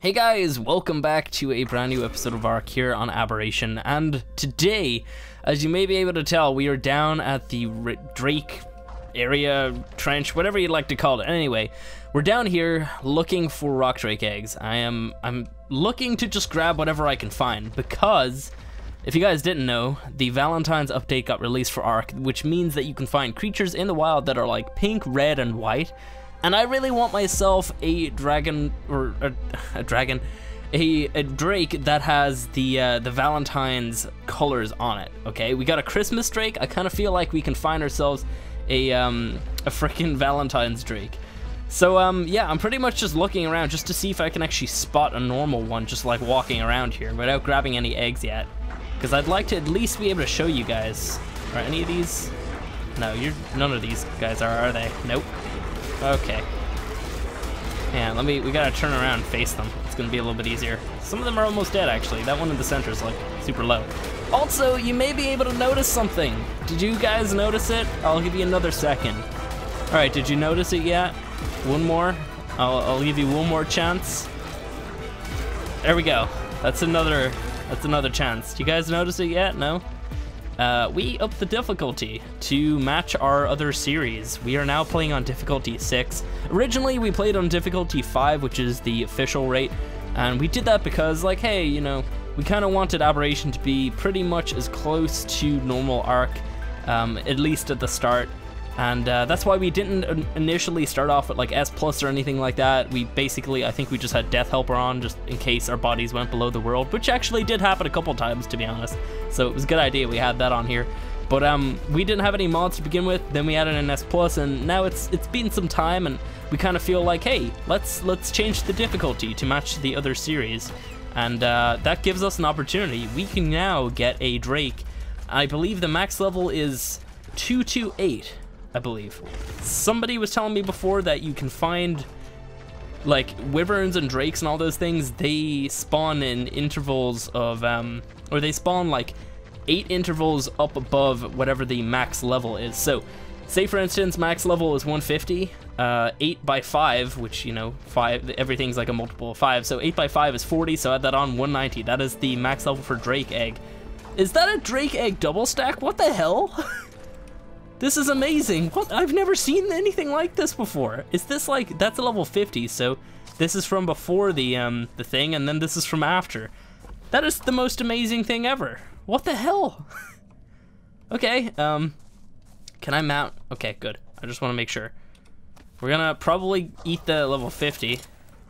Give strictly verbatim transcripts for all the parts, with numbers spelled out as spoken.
Hey guys, welcome back to a brand new episode of ARK here on Aberration, and today, as you may be able to tell, we are down at the R Drake area, trench, whatever you'd like to call it. Anyway, we're down here looking for Rock Drake eggs. I am I'm looking to just grab whatever I can find, because if you guys didn't know, the Valentine's update got released for ARK, which means that you can find creatures in the wild that are like pink, red, and white. And I really want myself a dragon, or a, a dragon, a, a drake that has the uh, the Valentine's colors on it. Okay, we got a Christmas drake. I kind of feel like we can find ourselves a um, a freaking Valentine's drake. So um, yeah, I'm pretty much just looking around just to see if I can actually spot a normal one, just like walking around here without grabbing any eggs yet, because I'd like to at least be able to show you guys. Are any of these? No, you're none of these guys are, are they? Nope. Okay. Man, let me, we gotta turn around and face them. It's gonna be a little bit easier. Some of them are almost dead, actually. That one in the center is like super low. Also, you may be able to notice something. Did you guys notice it? I'll give you another second. All right, did you notice it yet? One more. I'll, I'll give you one more chance. There we go. That's another, that's another chance. Do you guys notice it yet? No? Uh, we upped the difficulty to match our other series. We are now playing on difficulty six. Originally, we played on difficulty five, which is the official rate, and we did that because, like, hey, you know, we kind of wanted Aberration to be pretty much as close to normal ARK, um, at least at the start, and uh, that's why we didn't initially start off with, like, S plus or anything like that. We basically, I think we just had Death Helper on, just in case our bodies went below the world, which actually did happen a couple times, to be honest. So it was a good idea we had that on here, but um, we didn't have any mods to begin with. Then we added an S plus, and now it's it's been some time, and we kind of feel like, hey, let's let's change the difficulty to match the other series, and uh, that gives us an opportunity. We can now get a Drake. I believe the max level is two two eight. I believe somebody was telling me before that you can find, like, wyverns and drakes and all those things. They spawn in intervals of um. or they spawn like eight intervals up above whatever the max level is. So say, for instance, max level is one fifty, uh, eight by five, which, you know, five, everything's like a multiple of five. So eight by five is forty, so add that on, one ninety. That is the max level for Drake egg. Is that a Drake egg double stack? What the hell? This is amazing. What? I've never seen anything like this before. Is this like, that's a level fifty, so this is from before the, um, the thing, and then this is from after. That is the most amazing thing ever. What the hell? Okay, um, can I mount? Okay, good. I just want to make sure. We're gonna probably eat the level fifty.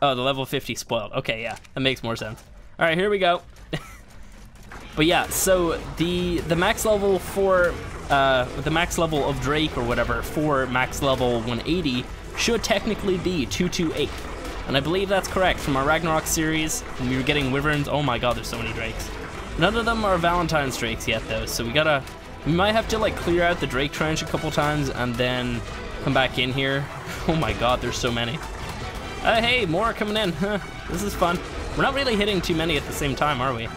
Oh, the level fifty spoiled. Okay, yeah, that makes more sense. All right, here we go. But yeah, so the the max level for, uh, the max level of Drake or whatever for max level one eighty should technically be two two eight. And I believe that's correct from our Ragnarok series. We were getting wyverns. Oh my god, there's so many drakes. None of them are Valentine's drakes yet, though, so we gotta, we might have to, like, clear out the drake trench a couple times and then come back in here. Oh my god, there's so many. Uh, hey, more are coming in. Huh, this is fun. We're not really hitting too many at the same time, are we?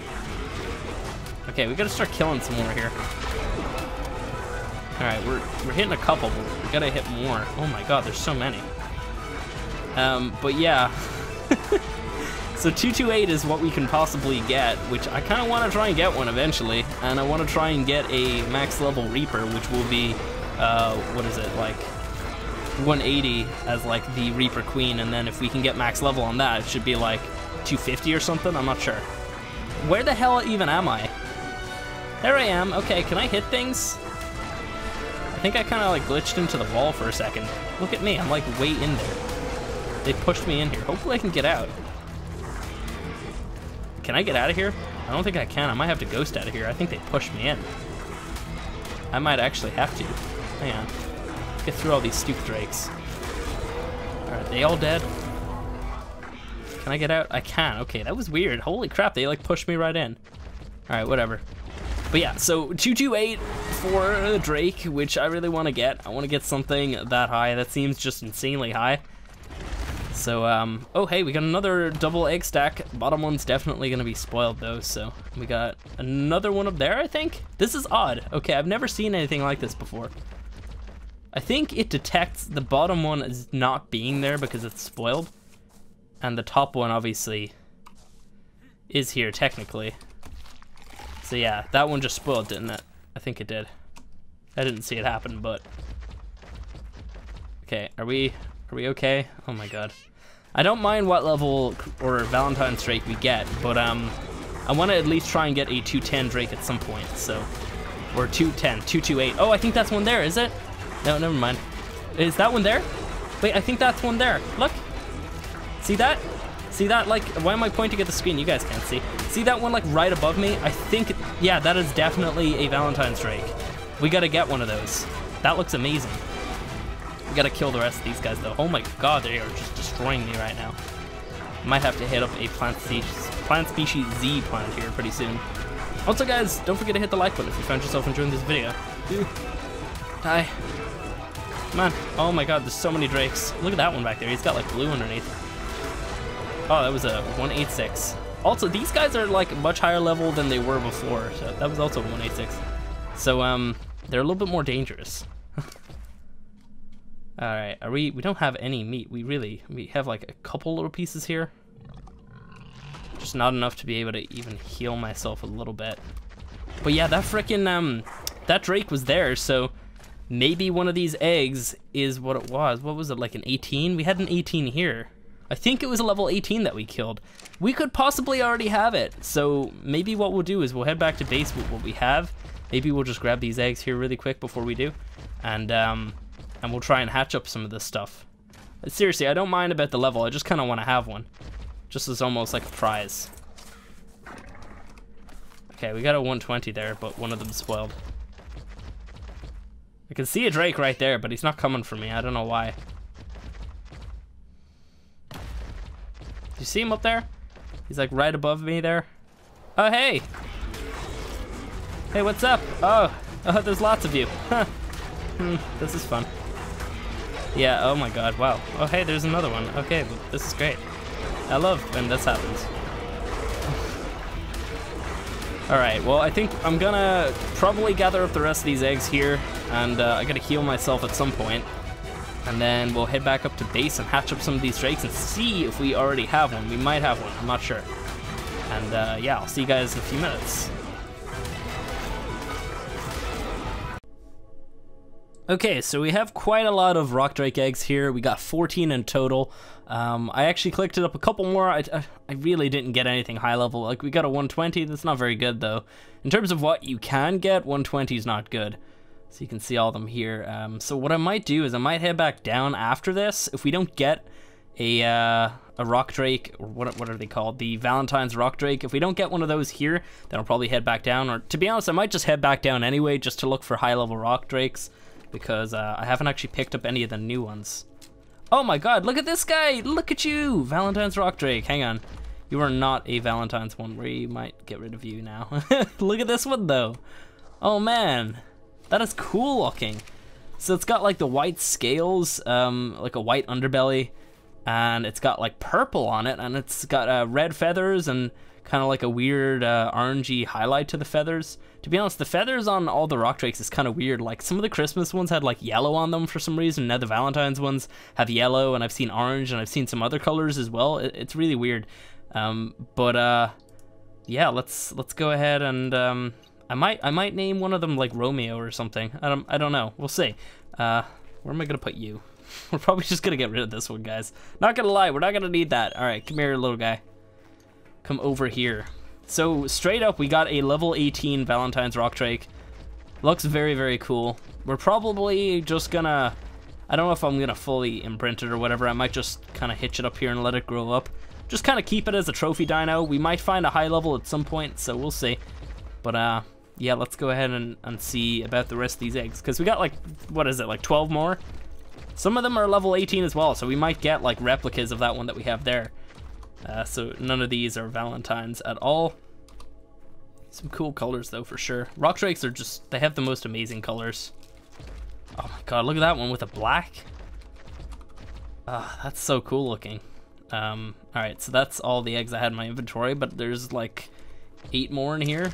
Okay, we gotta start killing some more here. Alright, we're, we're hitting a couple, but we gotta hit more. Oh my god, there's so many. Um, but yeah, so two two eight is what we can possibly get, which I kind of want to try and get one eventually, and I want to try and get a max level Reaper, which will be, uh, what is it, like one eighty as like the Reaper Queen, and then if we can get max level on that, it should be like two fifty or something, I'm not sure. Where the hell even am I? There I am. Okay, can I hit things? I think I kind of like glitched into the wall for a second. Look at me, I'm like way in there. They pushed me in here. Hopefully I can get out. Can I get out of here? I don't think I can. I might have to ghost out of here. I think they pushed me in. I might actually have to. Hang on. Get through all these stupid drakes. Alright, they all dead? Can I get out? I can. Okay, that was weird. Holy crap, they like pushed me right in. Alright, whatever. But yeah, so two two eight for a Drake, which I really want to get. I want to get something that high. That seems just insanely high. So, um, oh hey, we got another double egg stack. Bottom one's definitely gonna be spoiled though, so we got another one up there, I think? This is odd. Okay, I've never seen anything like this before. I think it detects the bottom one as not being there because it's spoiled, and the top one obviously is here technically. So yeah, that one just spoiled, didn't it? I think it did. I didn't see it happen, but okay. Are we are we okay? Oh my god. I don't mind what level or Valentine's Drake we get, but um, I want to at least try and get a two ten Drake at some point. So, or two ten, two twenty-eight. Oh, I think that's one there. Is it? No, never mind. Is that one there? Wait, I think that's one there. Look, see that? See that? Like, why am I pointing at the screen? You guys can't see. See that one like right above me? I think, yeah, that is definitely a Valentine's Drake. We gotta get one of those. That looks amazing. We gotta kill the rest of these guys though. Oh my god, they are just destroying me right now. Might have to hit up a plant species, plant species Z plant here pretty soon. Also guys, don't forget to hit the like button if you found yourself enjoying this video. Ooh. Die. Come on. Oh my god, there's so many Drakes. Look at that one back there. He's got like blue underneath. Oh, that was a one eighty-six. Also, these guys are like much higher level than they were before. So that was also a one eighty-six. So um, they're a little bit more dangerous. All right, are we? We don't have any meat. We really, we have like a couple little pieces here. Just not enough to be able to even heal myself a little bit. But yeah, that frickin' um, that Drake was there. So maybe one of these eggs is what it was. What was it, like an eighteen? We had an eighteen here. I think it was a level eighteen that we killed. We could possibly already have it. So maybe what we'll do is we'll head back to base with what we have. Maybe we'll just grab these eggs here really quick before we do. And um, and we'll try and hatch up some of this stuff. But seriously, I don't mind about the level. I just kind of want to have one. Just as almost like a prize. Okay, we got a one twenty there, but one of them spoiled. I can see a Drake right there, but he's not coming for me. I don't know why. You see him up there? He's like right above me there. Oh, hey. Hey, what's up? Oh, oh, there's lots of you. Huh. Hmm, this is fun. Yeah, oh my god, wow. Oh, hey, there's another one. Okay, this is great. I love when this happens. All right, well, I think I'm gonna probably gather up the rest of these eggs here, and uh, I gotta heal myself at some point. And then we'll head back up to base and hatch up some of these drakes and see if we already have one. We might have one, I'm not sure. And uh, yeah, I'll see you guys in a few minutes. Okay, so we have quite a lot of rock drake eggs here. We got fourteen in total. Um, I actually clicked it up a couple more. I, I, I really didn't get anything high level. Like, we got a one twenty, that's not very good though. In terms of what you can get, one twenty is not good. So you can see all of them here. Um, so what I might do is I might head back down after this. If we don't get a uh, a rock drake, or what what are they called? The Valentine's rock drake. If we don't get one of those here, then I'll probably head back down. Or to be honest, I might just head back down anyway, just to look for high level rock drakes, because uh, I haven't actually picked up any of the new ones. Oh my God! Look at this guy! Look at you, Valentine's rock drake. Hang on, you are not a Valentine's one. We might get rid of you now. Look at this one though. Oh man. That is cool looking. So it's got like the white scales, um, like a white underbelly, and it's got like purple on it, and it's got uh, red feathers and kind of like a weird uh, orangey highlight to the feathers. To be honest, the feathers on all the rock drakes is kind of weird. Like some of the Christmas ones had like yellow on them for some reason. Now the Valentine's ones have yellow, and I've seen orange, and I've seen some other colors as well. It, it's really weird. Um, but uh, yeah, let's let's go ahead and. Um, I might I might name one of them like Romeo or something. I don't I don't know. We'll see. Uh, where am I gonna put you? We're probably just gonna get rid of this one, guys. Not gonna lie, we're not gonna need that. All right, come here, little guy. Come over here. So straight up, we got a level eighteen Valentine's rock drake. Looks very very cool. We're probably just gonna. I don't know if I'm gonna fully imprint it or whatever. I might just kind of hitch it up here and let it grow up. Just kind of keep it as a trophy dino. We might find a high level at some point, so we'll see. But uh. yeah, let's go ahead and, and see about the rest of these eggs, because we got like, what is it, like twelve more? Some of them are level eighteen as well, so we might get like replicas of that one that we have there. Uh, so none of these are Valentines at all. Some cool colors though, for sure. Rock drakes are just, they have the most amazing colors. Oh my god, look at that one with a black. Ah, that's so cool looking. Um, all right, so that's all the eggs I had in my inventory, but there's like eight more in here.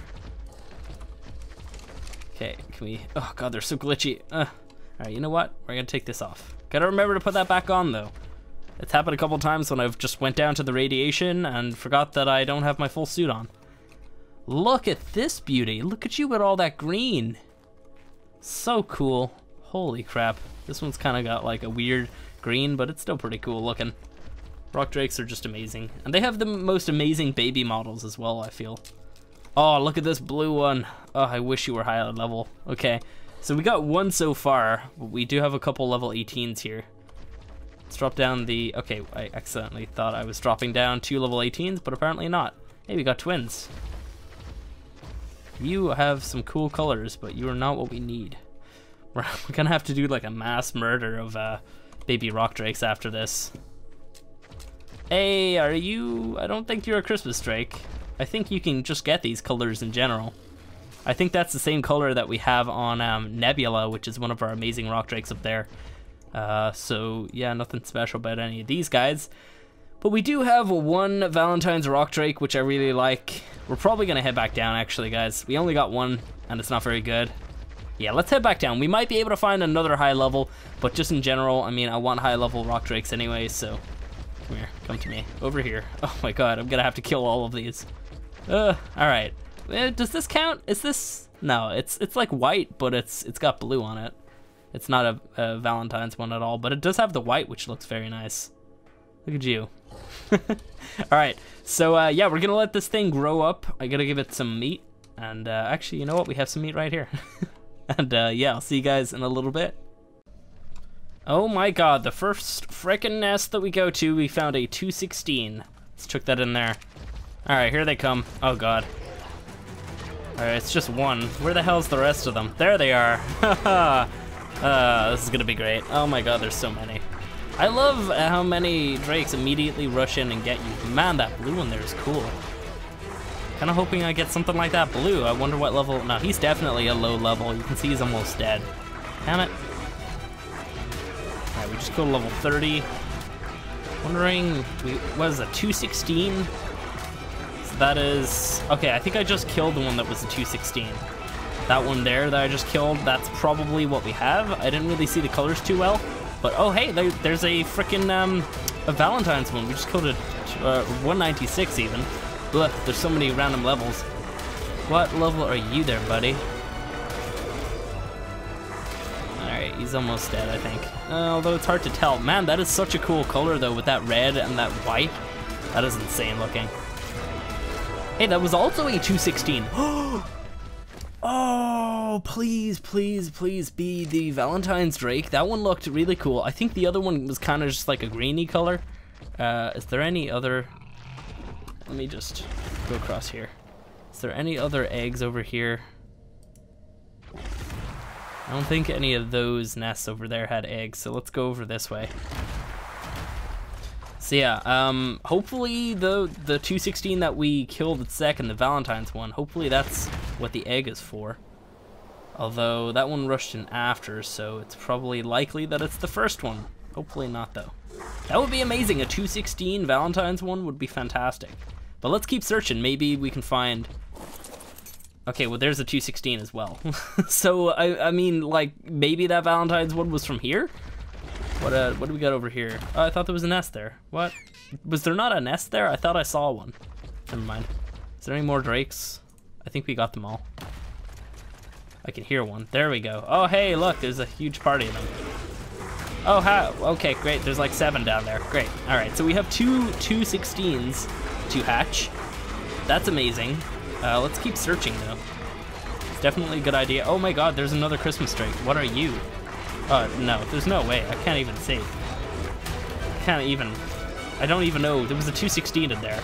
Okay, can we, oh god, they're so glitchy. Uh, all right, you know what? We're gonna take this off. Gotta remember to put that back on though. It's happened a couple times when I've just went down to the radiation and forgot that I don't have my full suit on. Look at this beauty. Look at you with all that green. So cool. Holy crap. This one's kind of got like a weird green, but it's still pretty cool looking. Rock Drakes are just amazing. And they have the most amazing baby models as well, I feel. Oh, look at this blue one. Oh, I wish you were higher level. Okay, so we got one so far. But we do have a couple level eighteens here. Let's drop down the, okay, I accidentally thought I was dropping down two level eighteens, but apparently not. Hey, we got twins. You have some cool colors, but you are not what we need. We're, we're gonna have to do like a mass murder of uh, baby Rock Drakes after this. Hey, are you, I don't think you're a Christmas Drake. I think you can just get these colors in general. I think that's the same color that we have on um, Nebula, which is one of our amazing Rock Drakes up there. Uh, so yeah, nothing special about any of these guys. But we do have one Valentine's Rock Drake, which I really like. We're probably gonna head back down actually, guys. We only got one and it's not very good. Yeah, let's head back down. We might be able to find another high level, but just in general, I mean, I want high level Rock Drakes anyway, so. Come here, come to me, over here. Oh my god, I'm gonna have to kill all of these. Uh, alright, uh, does this count? Is this, no, it's it's like white, but it's it's got blue on it. It's not a, a Valentine's one at all, but it does have the white, which looks very nice. Look at you. Alright, so uh, yeah, we're gonna let this thing grow up. I gotta give it some meat, and uh, actually, you know what, we have some meat right here. and uh, yeah, I'll see you guys in a little bit. Oh my god, the first frickin' nest that we go to, we found a two sixteen. Let's chuck that in there. Alright, here they come. Oh god. Alright, it's just one. Where the hell's the rest of them? There they are. Haha. uh, this is gonna be great. Oh my god, there's so many. I love how many drakes immediately rush in and get you. Man, that blue one there is cool. Kinda hoping I get something like that blue. I wonder what level. No, he's definitely a low level. You can see he's almost dead. Damn it. Alright, we just go to level thirty. Wondering, we, what is it, two sixteen? So that is, okay, I think I just killed the one that was a two sixteen. That one there that I just killed, that's probably what we have. I didn't really see the colors too well, but oh hey, there, there's a frickin' um, a Valentine's one. We just killed a uh, one ninety-six even. Look, there's so many random levels. What level are you there, buddy? He's almost dead, I think. Uh, although it's hard to tell. Man, that is such a cool color, though, with that red and that white. That is insane looking. Hey, that was also a two sixteen. Oh, please, please, please be the Valentine's Drake. That one looked really cool. I think the other one was kind of just like a greeny color. Uh, is there any other... Let me just go across here. Is there any other eggs over here? I don't think any of those nests over there had eggs, so let's go over this way. So yeah, um, hopefully the the two sixteen that we killed at second, the Valentine's one, hopefully that's what the egg is for. Although that one rushed in after, so it's probably likely that it's the first one. Hopefully not though. That would be amazing, a two sixteen Valentine's one would be fantastic. But let's keep searching, maybe we can find... Okay, well there's a two sixteen as well. so, I, I mean, like, maybe that Valentine's one was from here? What uh, what do we got over here? Oh, I thought there was a nest there. What? Was there not a nest there? I thought I saw one. Never mind. Is there any more drakes? I think we got them all. I can hear one. There we go. Oh, hey, look, there's a huge party of them. Oh, hi. Okay, great. There's like seven down there. Great. All right, so we have two two sixteens to hatch. That's amazing. Uh, let's keep searching though. It's definitely a good idea. Oh my god, there's another Christmas Drake. What are you? Uh, no, there's no way. I can't even see. I can't even. I don't even know. There was a two sixteen in there.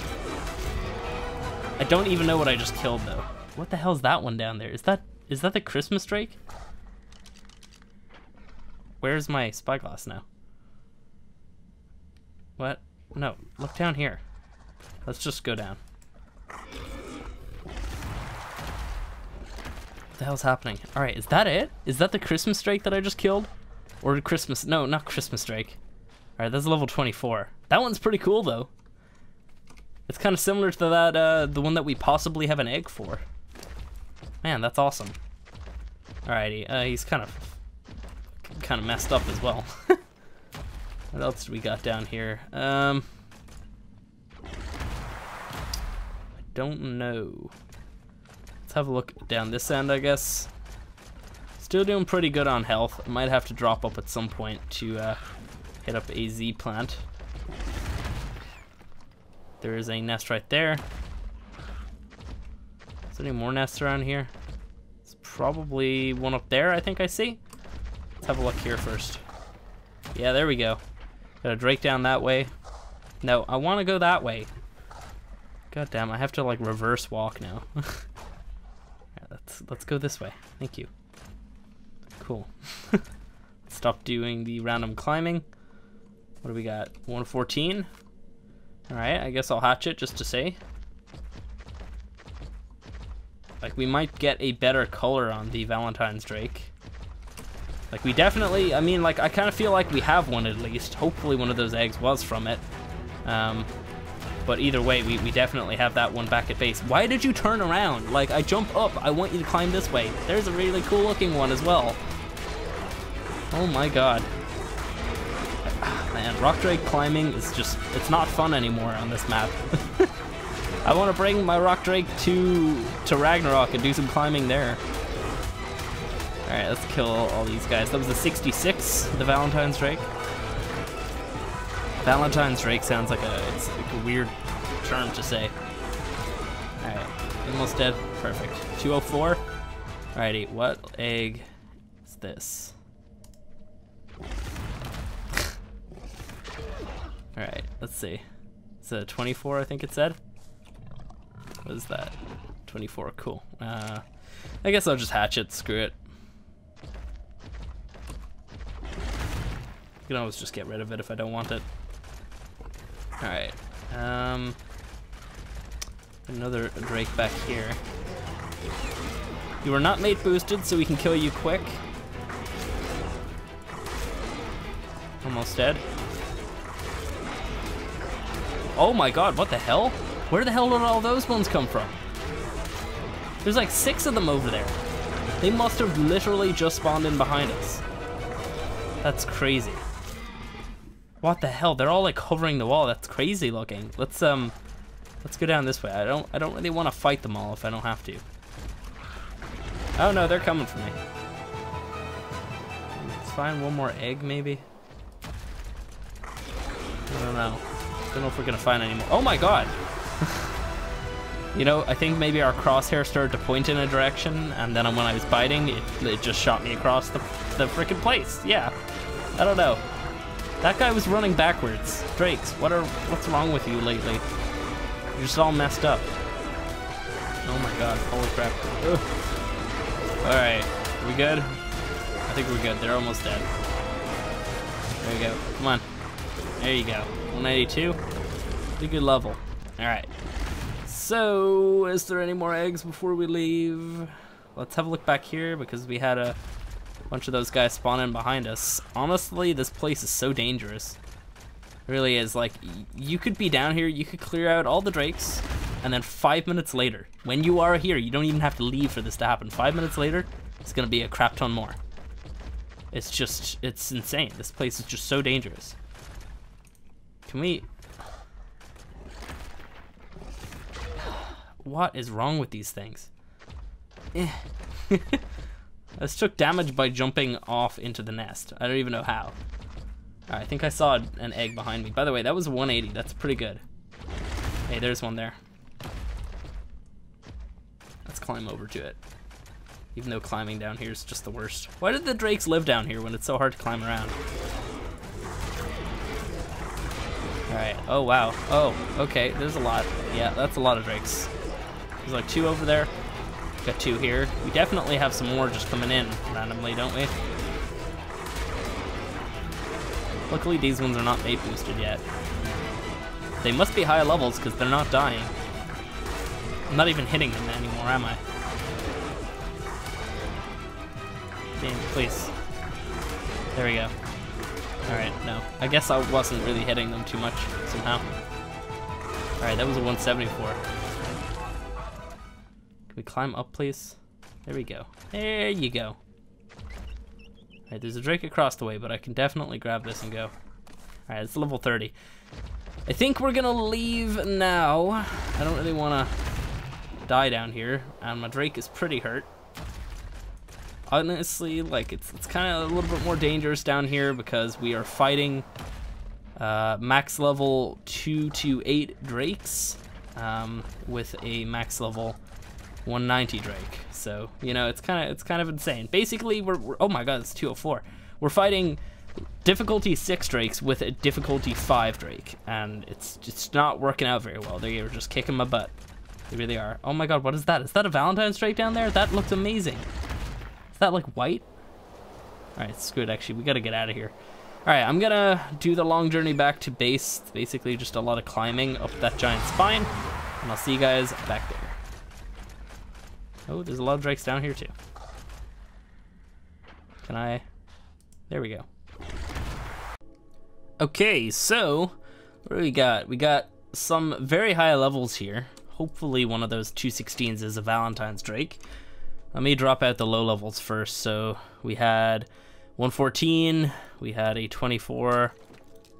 I don't even know what I just killed though. What the hell's that one down there? Is that is that the Christmas Drake? Where's my spyglass now? What? No, look down here. Let's just go down. What the hell's happening? All right, is that it? Is that the Christmas Drake that I just killed? Or Christmas, no, not Christmas Drake. All right, that's level twenty-four. That one's pretty cool though. It's kind of similar to that, uh, the one that we possibly have an egg for. Man, that's awesome. All righty, uh, he's kind of, kind of messed up as well. What else do we got down here? Um, I don't know. Let's have a look down this end, I guess. Still doing pretty good on health. I might have to drop up at some point to uh, hit up a Z plant. There is a nest right there. Is there any more nests around here? It's probably one up there, I think I see. Let's have a look here first. Yeah, there we go. Got a Drake down that way. No, I want to go that way. God damn, I have to like reverse walk now. All right, let's let's go this way. Thank you. Cool. Stop doing the random climbing. What do we got? one fourteen. All right, I guess I'll hatch it just to say. Like, we might get a better color on the Valentine's Drake. Like, we definitely, I mean, like, I kind of feel like we have one at least. Hopefully one of those eggs was from it. Um, but either way, we, we definitely have that one back at base. Why did you turn around? Like, I jump up. I want you to climb this way. There's a really cool looking one as well. Oh, my God. Man, Rock Drake climbing is just, it's not fun anymore on this map. I want to bring my Rock Drake to to Ragnarok and do some climbing there. All right, let's kill all these guys. That was a sixty-six, the Valentine's Drake. Valentine's Drake sounds like a, it's like a weird term to say. All right, almost dead. Perfect. two oh four. All righty, what egg is this? All right, let's see. It's a twenty-four, I think it said. What is that? twenty-four, cool. Uh, I guess I'll just hatch it, screw it. You can always just get rid of it if I don't want it. Alright. Um, another Drake back here. You are not mate boosted, so we can kill you quick. Almost dead. Oh my god, what the hell? Where the hell did all those ones come from? There's like six of them over there. They must have literally just spawned in behind us. That's crazy. What the hell? They're all like hovering the wall. That's crazy looking. Let's um, let's go down this way. I don't, I don't really want to fight them all if I don't have to. Oh no, they're coming for me. Let's find one more egg maybe. I don't know. I don't know if we're gonna find any more. Oh my god. You know, I think maybe our crosshair started to point in a direction, and then when I was biting, it, it just shot me across the, the frickin' place. Yeah, I don't know. That guy was running backwards. Drakes, what are what's wrong with you lately? You're just all messed up. Oh my god, holy crap. Ugh. All right, we good? I think we're good. They're almost dead. There we go. Come on. There you go. one eighty-two. Pretty good level. All right. So, is there any more eggs before we leave? Let's have a look back here because we had a bunch of those guys spawn in behind us. Honestly, this place is so dangerous. It really is. Like, you could be down here, you could clear out all the Drakes, and then five minutes later, when you are here, you don't even have to leave for this to happen. Five minutes later, it's gonna be a crap ton more. It's just, it's insane. This place is just so dangerous. Can we... What is wrong with these things? Eh. I took damage by jumping off into the nest. I don't even know how. Right, I think I saw an egg behind me. By the way, that was one eighty. That's pretty good. Hey, there's one there. Let's climb over to it. Even though climbing down here is just the worst. Why did the Drakes live down here when it's so hard to climb around? All right. Oh, wow. Oh, okay. There's a lot. Yeah, that's a lot of Drakes. There's like two over there. Got two here. We definitely have some more just coming in randomly, don't we? Luckily, these ones are not mate boosted yet. They must be high levels because they're not dying. I'm not even hitting them anymore, am I? Damn, please. There we go. Alright, no. I guess I wasn't really hitting them too much somehow. Alright, that was a one seventy-four. Can we climb up, please? There we go. There you go. Alright, there's a Drake across the way, but I can definitely grab this and go. All right, it's level thirty. I think we're gonna leave now. I don't really wanna die down here, and my Drake is pretty hurt. Honestly, like it's it's kind of a little bit more dangerous down here because we are fighting uh, max level two to eight Drakes um, with a max level one ninety Drake. So you know it's kind of it's kind of insane. Basically, we're, we're oh my god, it's two oh four. We're fighting difficulty six Drakes with a difficulty five Drake, and it's just not working out very well. They are just kicking my butt. They really are. Oh my god, what is that? Is that a Valentine's Drake down there? That looked amazing. Is that like white? All right, screw it. Actually, we gotta get out of here. All right, I'm gonna do the long journey back to base. It's basically just a lot of climbing up that giant spine, and I'll see you guys back there. Oh, there's a lot of Drakes down here too. Can I? There we go. Okay, so what do we got? We got some very high levels here. Hopefully one of those two sixteens is a Valentine's Drake. Let me drop out the low levels first. So we had one fourteen, we had a twenty-four,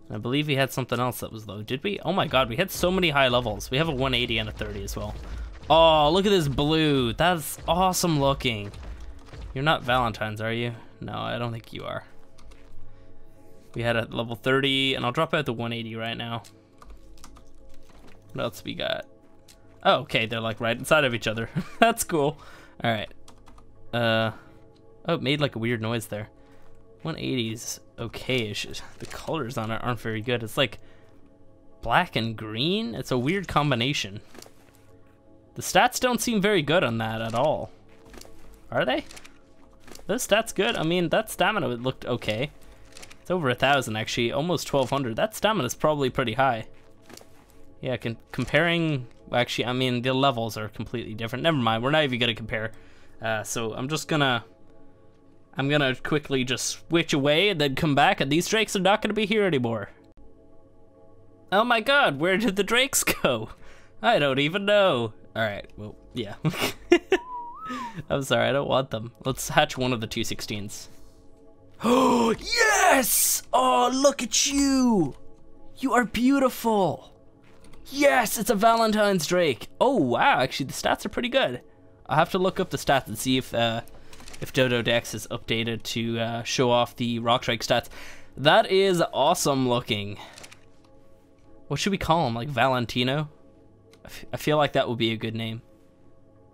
and I believe we had something else that was low. Did we? Oh my god, we had so many high levels. We have a one eighty and a thirty as well. Oh, look at this blue. That's awesome looking. You're not Valentine's, are you? No, I don't think you are. We had a level thirty, and I'll drop out the one eighty right now. What else we got? Oh, okay, they're like right inside of each other. That's cool. All right. Uh, oh, it made like a weird noise there. one eighty's okay-ish. The colors on it aren't very good. It's like black and green. It's a weird combination. The stats don't seem very good on that at all. Are they? Those stats good? I mean, that stamina looked okay. It's over a thousand actually, almost twelve hundred. That stamina's probably pretty high. Yeah, con comparing, actually, I mean, the levels are completely different. Never mind, we're not even gonna compare. Uh, so I'm just gonna, I'm gonna quickly just switch away and then come back, and these Drakes are not gonna be here anymore. Oh my god, where did the Drakes go? I don't even know. All right, well, yeah. I'm sorry, I don't want them. Let's hatch one of the two sixteens. Oh, yes! Oh, look at you! You are beautiful! Yes, it's a Valentine's Drake! Oh, wow, actually, the stats are pretty good. I'll have to look up the stats and see if uh, if Dododex is updated to uh, show off the Rock Drake stats. That is awesome looking. What should we call him? Like Valentino? I, f I feel like that would be a good name.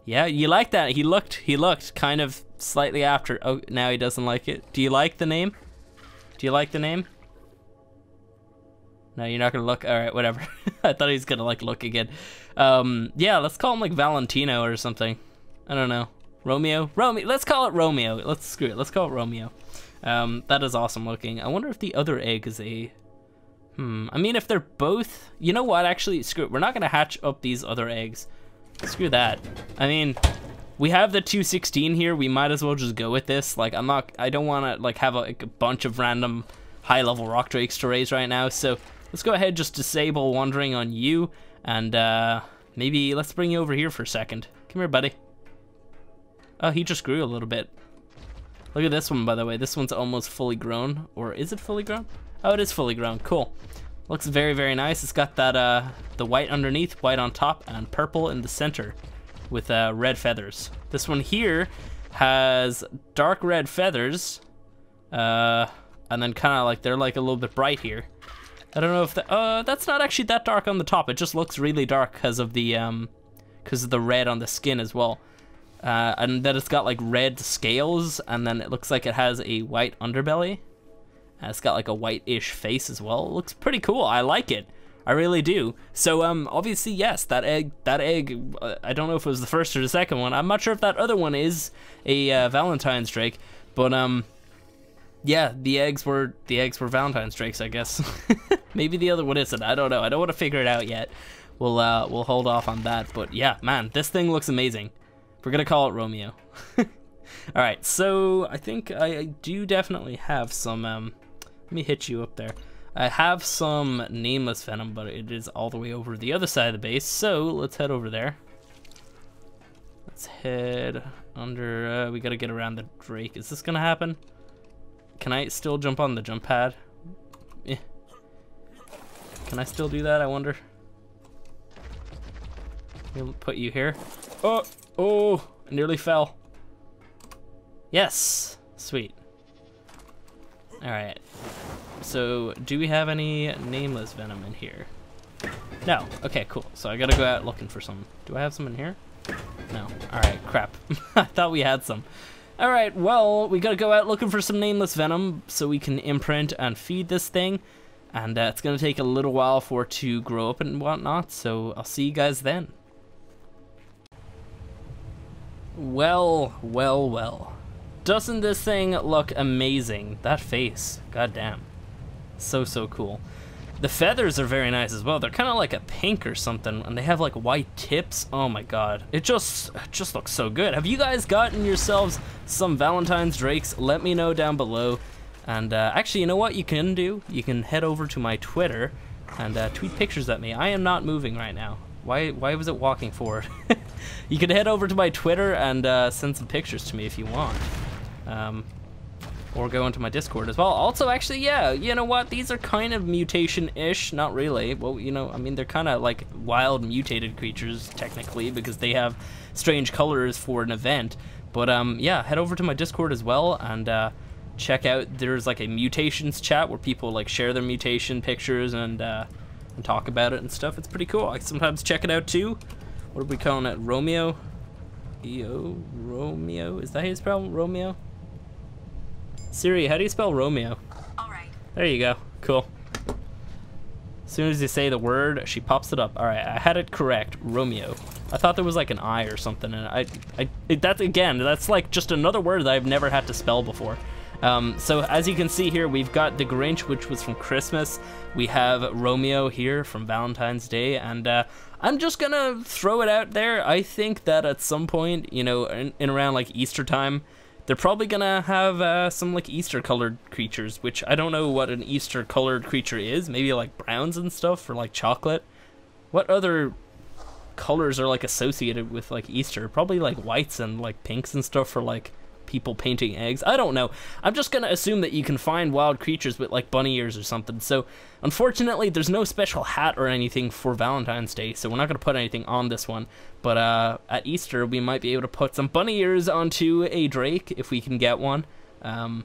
Yeah, you like that? He looked, he looked kind of slightly after. Oh, now he doesn't like it. Do you like the name? Do you like the name? No, you're not gonna look. All right, whatever. I thought he was gonna like look again. Um, yeah, let's call him like Valentino or something. I don't know. Romeo, Romeo. Let's call it Romeo. Let's screw it. Let's call it Romeo. Um, that is awesome looking. I wonder if the other egg is a. Hmm. I mean, if they're both. You know what? Actually, screw it. We're not gonna hatch up these other eggs. Screw that. I mean, we have the two sixteen here. We might as well just go with this. Like, I'm not, I don't want to like have a, like, a bunch of random high level Rock Drakes to raise right now. So let's go ahead, just disable wandering on you. And uh, maybe let's bring you over here for a second. Come here, buddy. Oh, he just grew a little bit. Look at this one, by the way. This one's almost fully grown, or is it fully grown? Oh, it is fully grown. Cool. Looks very, very nice. It's got that uh, the white underneath, white on top, and purple in the center with uh, red feathers. This one here has dark red feathers, uh, and then kind of like they're like a little bit bright here. I don't know if the, uh, that's not actually that dark on the top. It just looks really dark because of the um, because of the red on the skin as well, uh, and then it's got like red scales, and then it looks like it has a white underbelly. It's got like a white-ish face as well. It looks pretty cool. I like it. I really do. So um, obviously yes, that egg, that egg. Uh, I don't know if it was the first or the second one. I'm not sure if that other one is a uh, Valentine's Drake, but um, yeah, the eggs were the eggs were Valentine's Drakes, I guess. Maybe the other one isn't. I don't know. I don't want to figure it out yet. We'll uh, we'll hold off on that. But yeah, man, this thing looks amazing. We're gonna call it Romeo. All right. So I think I, I do definitely have some um. Let me hit you up there. I have some nameless venom, but it is all the way over the other side of the base, so let's head over there. Let's head under, uh, we gotta get around the Drake. Is this gonna happen? Can I still jump on the jump pad? Eh. Can I still do that, I wonder? We'll put you here. Oh, oh, I nearly fell. Yes, sweet. All right, so do we have any nameless venom in here? No, okay, cool. So I gotta go out looking for some. Do I have some in here? No, all right, crap. I thought we had some. All right, well, we gotta go out looking for some nameless venom so we can imprint and feed this thing. And uh, it's gonna take a little while for it to grow up and whatnot, so I'll see you guys then. Well, well, well. Doesn't this thing look amazing? That face, goddamn. So, so cool. The feathers are very nice as well. They're kind of like a pink or something, and they have like white tips. Oh my god. It just, it just looks so good. Have you guys gotten yourselves some Valentine's Drakes? Let me know down below. And uh, actually, you know what you can do? You can head over to my Twitter and uh, tweet pictures at me. I am not moving right now. Why, why was it walking forward? You can head over to my Twitter and uh, send some pictures to me if you want. Um, or go into my Discord as well. Also, actually, yeah, you know what? These are kind of mutation-ish, not really. Well, you know, I mean, they're kind of like wild mutated creatures, technically, because they have strange colors for an event. But um, yeah, head over to my Discord as well and uh, check out, there's like a mutations chat where people like share their mutation pictures and, uh, and talk about it and stuff. It's pretty cool. I sometimes check it out too. What are we calling it? Romeo? Yo, Romeo? Is that his problem? Romeo? Siri, how do you spell Romeo? All right. There you go. Cool. As soon as you say the word, she pops it up. All right, I had it correct. Romeo. I thought there was like an I or something, and I, I, it, that's again, that's like just another word that I've never had to spell before. Um, so as you can see here, we've got the Grinch, which was from Christmas. We have Romeo here from Valentine's Day, and uh, I'm just gonna throw it out there. I think that at some point, you know, in, in around like Easter time, they're probably gonna have uh, some like Easter colored creatures, which I don't know what an Easter colored creature is. Maybe like browns and stuff, or like chocolate. What other colors are like associated with like Easter? Probably like whites and like pinks and stuff for like people painting eggs. I don't know. I'm just gonna assume that you can find wild creatures with like bunny ears or something. So unfortunately there's no special hat or anything for Valentine's Day, so we're not gonna put anything on this one, but uh, at Easter we might be able to put some bunny ears onto a Drake if we can get one. Um,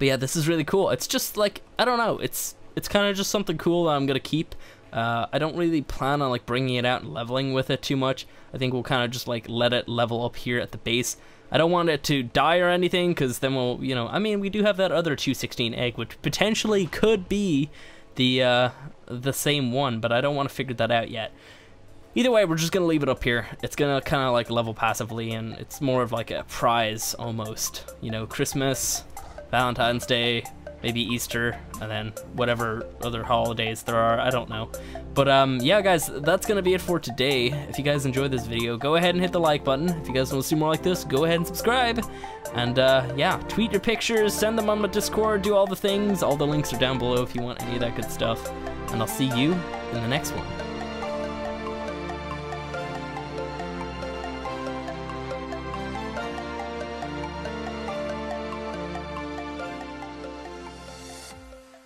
but yeah, this is really cool. It's just like, I don't know, it's it's kind of just something cool that I'm gonna keep. Uh, I don't really plan on like bringing it out and leveling with it too much. I think we'll kind of just like let it level up here at the base. I don't want it to die or anything, because then we'll, you know, I mean, we do have that other two sixteen egg, which potentially could be the uh, the same one, but I don't want to figure that out yet. Either way, we're just going to leave it up here. It's going to kind of like level passively, and it's more of like a prize almost. You know, Christmas, Valentine's Day, maybe Easter, and then whatever other holidays there are, I don't know. But um, yeah guys, that's gonna be it for today. If you guys enjoyed this video, go ahead and hit the like button. If you guys want to see more like this, go ahead and subscribe. And uh, yeah, tweet your pictures, send them on my Discord, do all the things. All the links are down below if you want any of that good stuff. And I'll see you in the next one.